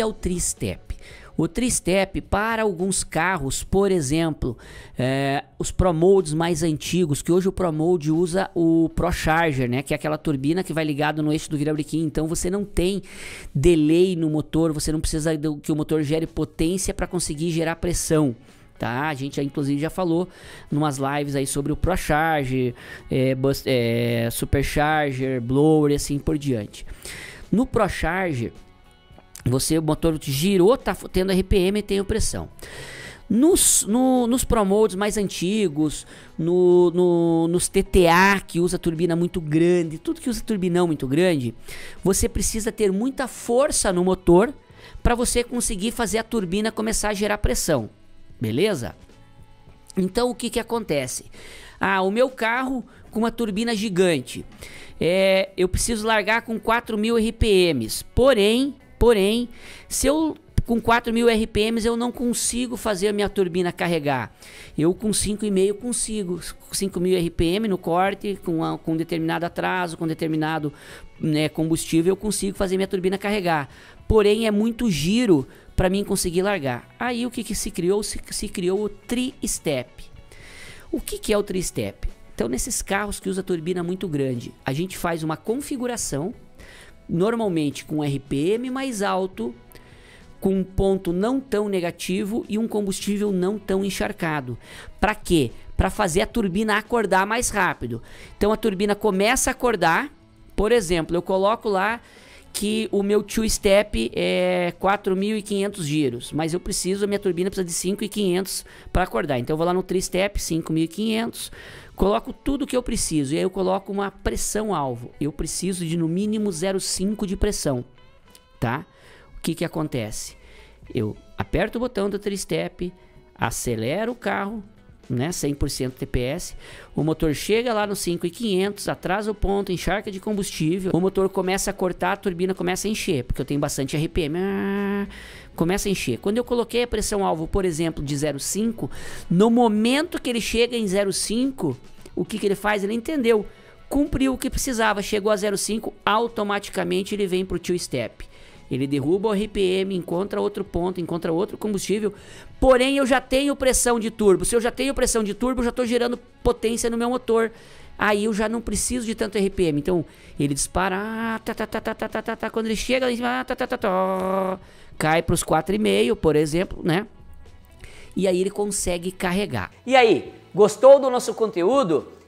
que é o tri-step? O tri-step para alguns carros, por exemplo, os Pro Mods mais antigos, que hoje o Pro Mod usa o ProCharger, né, que é aquela turbina que vai ligado no eixo do virabrequim. Então você não tem delay no motor, você não precisa que o motor gere potência para conseguir gerar pressão. Tá? A gente inclusive já falou em umas lives aí sobre o ProCharger, Supercharger, Blower e assim por diante. No ProCharger, o motor girou, tá tendo RPM e tem pressão. Nos Pro Mods mais antigos, nos TTA que usa turbina muito grande, tudo que usa turbinão muito grande, você precisa ter muita força no motor para você conseguir fazer a turbina começar a gerar pressão. Beleza? Então o que acontece? Ah, o meu carro com uma turbina gigante, eu preciso largar com 4.000 RPMs. Porém, se eu com 4.000 RPMs eu não consigo fazer a minha turbina carregar. Eu com 5,5 consigo, 5.000 RPM no corte, com determinado atraso, com determinado combustível, eu consigo fazer minha turbina carregar. Porém, é muito giro para mim conseguir largar. Aí o que se criou? Se criou o tri-step. O que é o tri-step? Então, nesses carros que usa turbina muito grande, a gente faz uma configuração, normalmente com RPM mais alto, com um ponto não tão negativo e um combustível não tão encharcado. Para quê? Para fazer a turbina acordar mais rápido. Então a turbina começa a acordar. Por exemplo, eu coloco lá que o meu 2-step é 4.500 giros, mas a minha turbina precisa de 5.500 para acordar. Então eu vou lá no 3-step, 5.500, coloco tudo que eu preciso e aí eu coloco uma pressão alvo. Eu preciso de no mínimo 0,5 de pressão, tá? O que acontece? Eu aperto o botão do 3-step, acelero o carro, né, 100% TPS, o motor chega lá no 5.500, atrasa o ponto, encharca de combustível, o motor começa a cortar, a turbina começa a encher, porque eu tenho bastante RPM, começa a encher. Quando eu coloquei a pressão alvo, por exemplo, de 0,5, no momento que ele chega em 0,5, o que ele faz? Ele entendeu, cumpriu o que precisava, chegou a 0,5, automaticamente ele vem para o 2-step. Ele derruba o RPM, encontra outro ponto, encontra outro combustível. Porém, eu já tenho pressão de turbo. Se eu já tenho pressão de turbo, eu já estou gerando potência no meu motor. Aí eu já não preciso de tanto RPM. Então, ele dispara. Quando ele chega, cai para os 4,5, por exemplo, né? E aí ele consegue carregar. E aí, gostou do nosso conteúdo?